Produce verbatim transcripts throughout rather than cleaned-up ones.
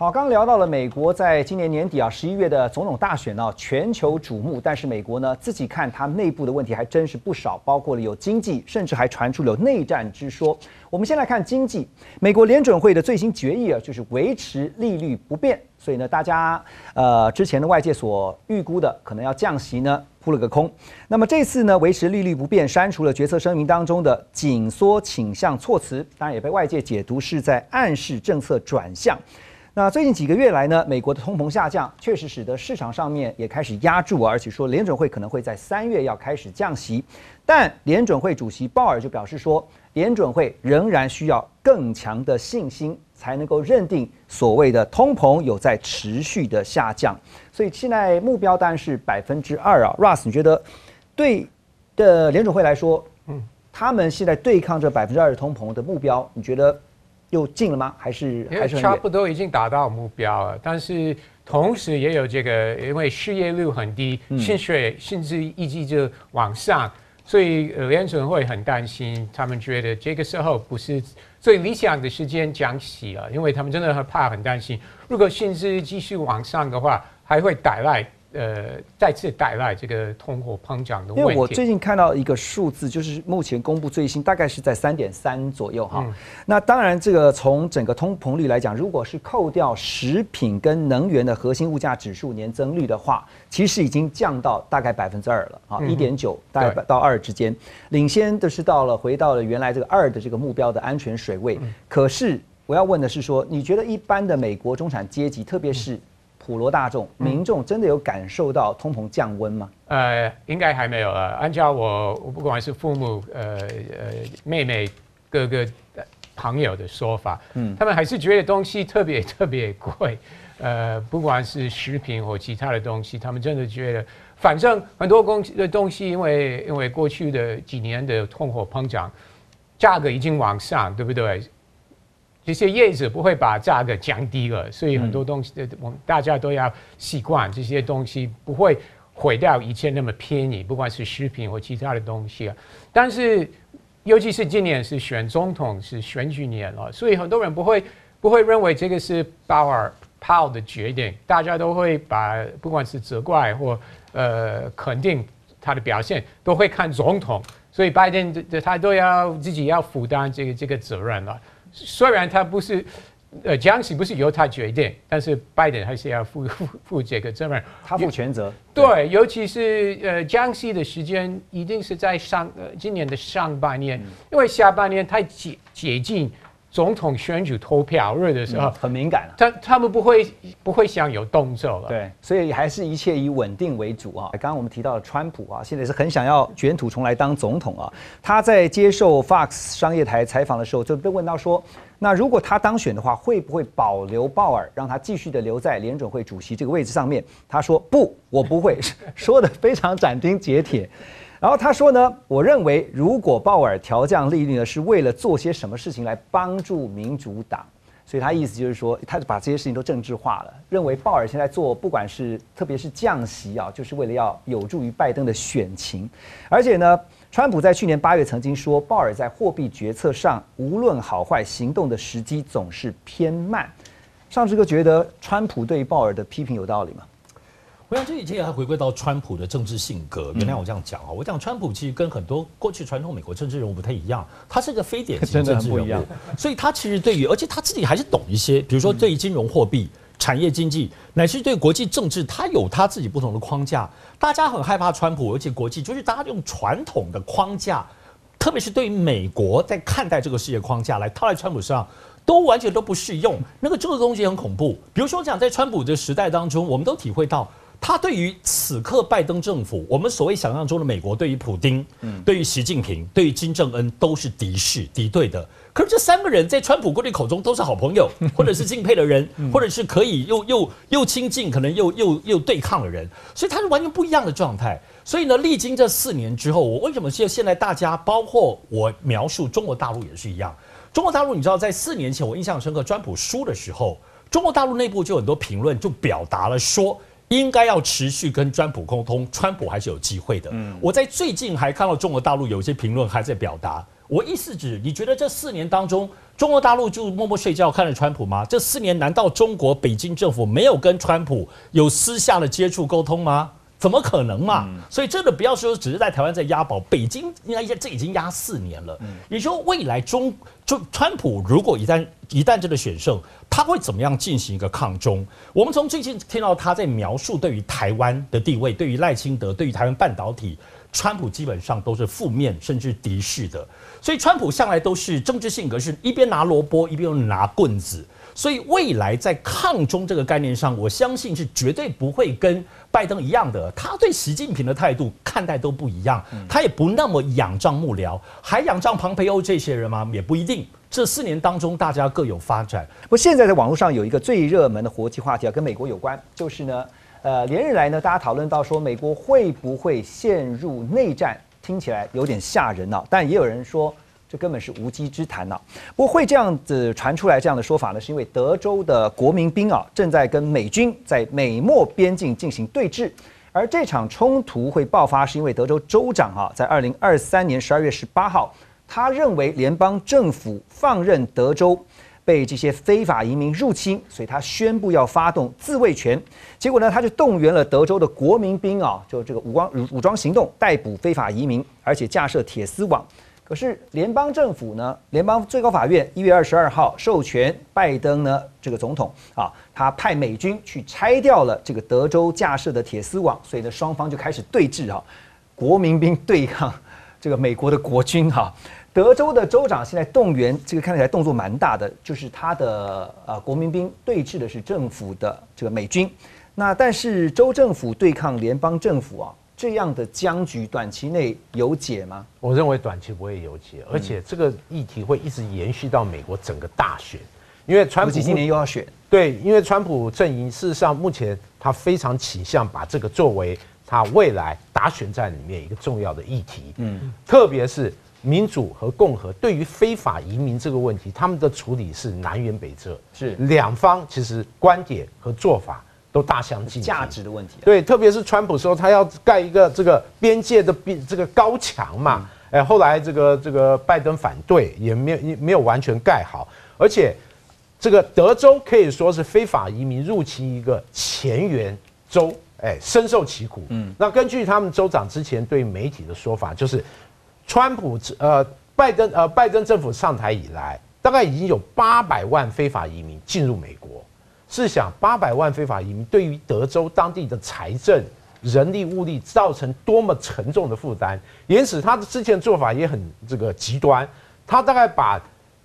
好，刚聊到了美国在今年年底啊，十一月的总统大选呢、啊，全球瞩目。但是美国呢，自己看它内部的问题还真是不少，包括了有经济，甚至还传出了有内战之说。我们先来看经济，美国联准会的最新决议啊，就是维持利率不变。所以呢，大家呃之前的外界所预估的可能要降息呢，扑了个空。那么这次呢，维持利率不变，删除了决策声明当中的紧缩倾向措辞，当然也被外界解读是在暗示政策转向。 那最近几个月来呢，美国的通膨下降确实使得市场上面也开始压住，而且说联准会可能会在三月要开始降息，但联准会主席鲍尔就表示说，联准会仍然需要更强的信心才能够认定所谓的通膨有在持续的下降，所以现在目标当然是百分之二啊。Russ， 你觉得对的联准会来说，嗯，他们现在对抗这百分之二的通膨的目标，你觉得？ 又近了吗？还是还是差不多已经达到目标了，但是同时也有这个，因为失业率很低，嗯、薪水甚至一直就往上，所以联准会很担心，他们觉得这个时候不是最理想的时间降息了，因为他们真的很怕、很担心，如果薪资继续往上的话，还会带来。 呃，再次带来这个通货膨胀的问题。因为我最近看到一个数字，就是目前公布最新，大概是在三点三左右哈。嗯、那当然，这个从整个通膨率来讲，如果是扣掉食品跟能源的核心物价指数年增率的话，其实已经降到大概百分之二了啊，一点九大概到二之间，领先的是到了回到了原来这个二的这个目标的安全水位。嗯、可是我要问的是说，你觉得一般的美国中产阶级，特别是？ 普罗大众、民众真的有感受到通膨降温吗？呃，应该还没有啊。按照我，我不管是父母、呃呃妹妹、哥哥、朋友的说法，嗯，他们还是觉得东西特别特别贵，呃，不管是食品或其他的东西，他们真的觉得，反正很多公司的东西，因为因为过去的几年的通货膨胀，价格已经往上，对不对？ 这些业者不会把价格降低了，所以很多东西，我们大家都要习惯这些东西不会回到以前那么便宜，不管是食品或其他的东西啊。但是，尤其是今年是选总统是选举年了，所以很多人不会不会认为这个是鲍尔鲍的决定，大家都会把不管是责怪或呃肯定他的表现，都会看总统，所以拜登他都要自己要负担这个这个责任了。 虽然他不是，呃，降息不是由他决定，但是拜登还是要负负负这个责任，他负全责。对，对尤其是呃降息的时间一定是在上、呃、今年的上半年，嗯、因为下半年太接接近总统选举投票日的时候，嗯、很敏感了、啊。他他们不会不会想有动作了。对，所以还是一切以稳定为主啊。刚刚我们提到了川普啊，现在是很想要卷土重来当总统啊。他在接受 Fox 商业台采访的时候，就被问到说，那如果他当选的话，会不会保留鲍尔，让他继续的留在联准会主席这个位置上面？他说不，我不会，说得非常斩钉截铁。 然后他说呢，我认为如果鲍尔调降利率呢，是为了做些什么事情来帮助民主党，所以他意思就是说，他把这些事情都政治化了，认为鲍尔现在做不管是特别是降息啊，就是为了要有助于拜登的选情，而且呢，川普在去年八月曾经说，鲍尔在货币决策上无论好坏，行动的时机总是偏慢。上次哥觉得川普对鲍尔的批评有道理吗？ 我想这一切还回归到川普的政治性格。原谅我这样讲啊，我讲川普其实跟很多过去传统美国政治人物不太一样，他是个非典型政治人物，所以他其实对于，而且他自己还是懂一些，比如说对于金融货币、产业经济，乃至对国际政治，他有他自己不同的框架。大家很害怕川普，而且国际就是大家用传统的框架，特别是对于美国在看待这个世界框架来套在川普身上。 都完全都不适用，那个这个东西很恐怖。比如说讲，在川普的时代当中，我们都体会到他对于此刻拜登政府，我们所谓想象中的美国，对于普丁、嗯、对于习近平、对于金正恩都是敌视、敌对的。可是这三个人在川普过去口中都是好朋友，或者是敬佩的人，或者是可以又又又亲近，可能又又又对抗的人，所以他是完全不一样的状态。 所以呢，历经这四年之后，我为什么现现在大家，包括我描述中国大陆也是一样。中国大陆，你知道，在四年前我印象深刻，川普输的时候，中国大陆内部就很多评论就表达了说，应该要持续跟川普沟通，川普还是有机会的。嗯，我在最近还看到中国大陆有一些评论还在表达，我意思指，你觉得这四年当中，中国大陆就默默睡觉看着川普吗？这四年难道中国北京政府没有跟川普有私下的接触沟通吗？怎么可能嘛？嗯、所以真的不要说只是在台湾在押宝，北京应该这已经押四年了。嗯、也就是说未来中就川普如果一旦一旦真的选胜，他会怎么样进行一个抗中？我们从最近听到他在描述对于台湾的地位，对于赖清德，对于台湾半导体。川普基本上都是负面甚至敌视的，所以川普向来都是政治性格是一边拿萝卜一边又拿棍子，所以未来在抗中这个概念上，我相信是绝对不会跟拜登一样的。他对习近平的态度看待都不一样，他也不那么仰仗幕僚，还仰仗庞培欧这些人吗？也不一定。这四年当中，大家各有发展。不，现在在网络上有一个最热门的国际话题啊，跟美国有关，就是呢。呃，连日来呢，大家讨论到说美国会不会陷入内战，听起来有点吓人啊。但也有人说，这根本是无稽之谈啊。不过会这样子传出来这样的说法呢，是因为德州的国民兵啊正在跟美军在美墨边境进行对峙，而这场冲突会爆发是因为德州州长啊在二零二三年十二月十八号，他认为联邦政府放任德州。被这些非法移民入侵，所以他宣布要发动自卫权。结果呢，他就动员了德州的国民兵啊，就这个武装武装行动，逮捕非法移民，而且架设铁丝网。可是联邦政府呢，联邦最高法院一月二十二号授权拜登呢这个总统啊，他派美军去拆掉了这个德州架设的铁丝网，所以呢，双方就开始对峙啊，国民兵对抗这个美国的国军哈、啊。德州的州长现在动员，这个看起来动作蛮大的，就是他的呃国民兵对峙的是政府的这个美军，那但是州政府对抗联邦政府啊，这样的僵局短期内有解吗？我认为短期不会有解，而且这个议题会一直延续到美国整个大选，因为川普今年又要选，对，因为川普阵营事实上目前他非常倾向把这个作为他未来打选战里面一个重要的议题，嗯，特别是。民主和共和对于非法移民这个问题，他们的处理是南辕北辙，是两方其实观点和做法都大相径庭，价值的问题、啊。对，特别是川普说他要盖一个这个边界的边这个高墙嘛，哎、嗯，后来这个这个拜登反对，也没有没有完全盖好，而且这个德州可以说是非法移民入侵一个前缘州，哎，深受其苦。嗯，那根据他们州长之前对媒体的说法，就是。川普呃，拜登呃，拜登政府上台以来，大概已经有八百万非法移民进入美国。试想，八百万非法移民对于德州当地的财政、人力、物力造成多么沉重的负担。因此，他之前做法也很这个极端，他大概把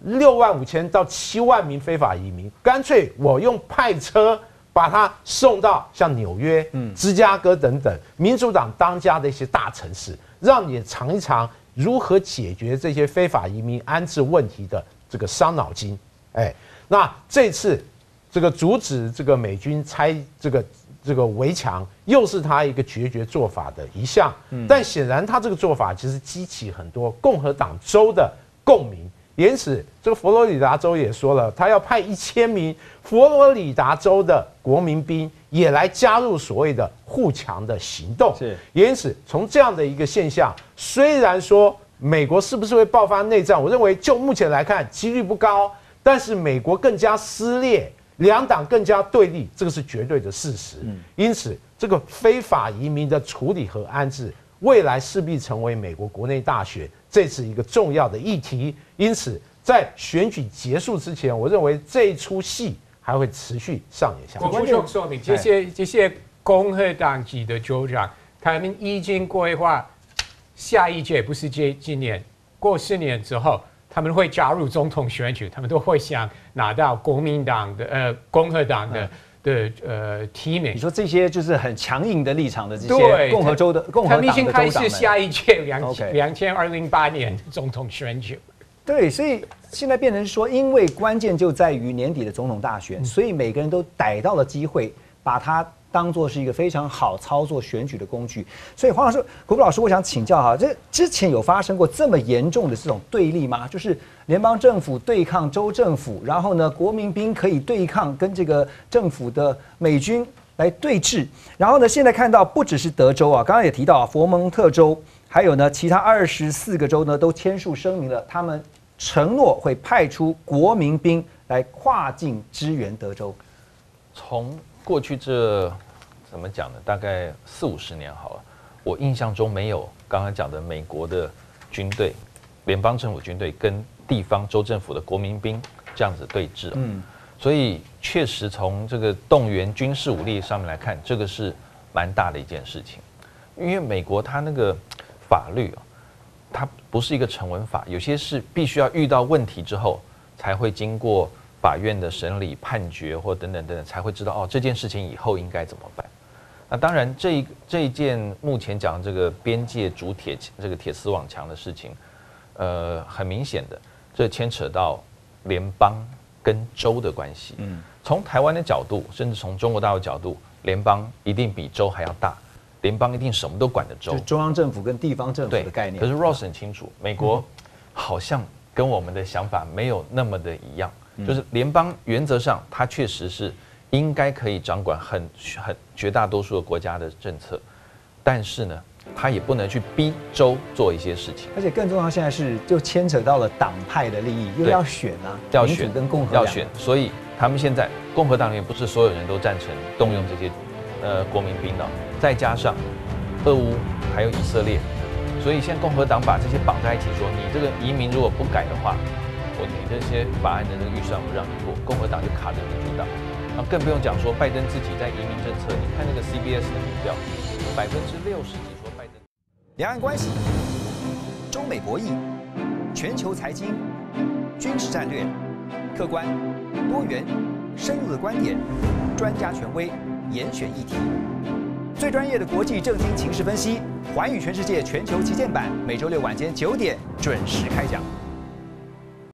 六万五千到七万名非法移民，干脆我用派车把他送到像纽约、嗯、芝加哥等等民主党当家的一些大城市，让你尝一尝。如何解决这些非法移民安置问题的这个伤脑筋？哎，那这次这个阻止这个美军拆这个这个围墙，又是他一个决绝做法的一项。嗯、但显然他这个做法其实激起很多共和党州的共鸣，因此这个佛罗里达州也说了，他要派一千名佛罗里达州的国民兵也来加入所谓的护墙的行动。是，因此从这样的一个现象，虽然说美国是不是会爆发内战，我认为就目前来看几率不高，但是美国更加撕裂，两党更加对立，这个是绝对的事实。嗯、因此，这个非法移民的处理和安置，未来势必成为美国国内大选。这是一个重要的议题，因此在选举结束之前，我认为这一出戏还会持续上演下去。我补充说明，这些这些共和党籍的州长，他们已经规划下一届，不是今今年，过四年之后，他们会加入总统选举，他们都会想拿到国民党的呃共和党的。嗯的呃提名，你说这些就是很强硬的立场的这些共和州的共和党的州长们，他们已经开始下一届两两千二零八年总统选举。对，所以现在变成说，因为关键就在于年底的总统大选，所以每个人都逮到了机会，把它当作是一个非常好操作选举的工具。所以黄老师、国富老师，我想请教哈，这之前有发生过这么严重的这种对立吗？就是联邦政府对抗州政府，然后呢，国民兵可以对抗跟这个政府的美军来对峙。然后呢，现在看到不只是德州啊，刚刚也提到啊，佛蒙特州。还有呢，其他二十四个州呢都签署声明了，他们承诺会派出国民兵来跨境支援德州。从过去这怎么讲呢？大概四五十年好了，我印象中没有刚刚讲的美国的军队，联邦政府军队跟地方州政府的国民兵这样子对峙、哦。嗯。 所以确实从这个动员军事武力上面来看，这个是蛮大的一件事情，因为美国它那个法律啊，它不是一个成文法，有些是必须要遇到问题之后才会经过法院的审理、判决或等等等等才会知道哦这件事情以后应该怎么办。那当然这一这一件目前讲这个边界筑铁这个铁丝网墙的事情，呃，很明显的这牵扯到联邦 跟州的关系，嗯，从台湾的角度，甚至从中国大陆角度，联邦一定比州还要大，联邦一定什么都管得州，就中央政府跟地方政府的概念。可是 Ross 很清楚，美国好像跟我们的想法没有那么的一样，嗯、就是联邦原则上它确实是应该可以掌管很很绝大多数的国家的政策，但是呢，它也不能去逼州做一些事情。而且更重要，现在是就牵扯到了党派的利益，又要选啊，要选跟共和要选，所以他们现在共和党也不是所有人都赞成动用这些呃国民兵的，再加上俄乌还有以色列，所以现在共和党把这些绑在一起说，你这个移民如果不改的话，我你这些法案的这个预算不让你过，共和党就卡着民主党，然后更不用讲说拜登自己在移民政策，你看那个 C B S 的民调，百分之六十几。 两岸关系、中美博弈、全球财经、军事战略，客观、多元、深入的观点，专家权威严选议题，最专业的国际政经情势分析，寰宇全世界全球旗舰版，每周六晚间九点准时开讲。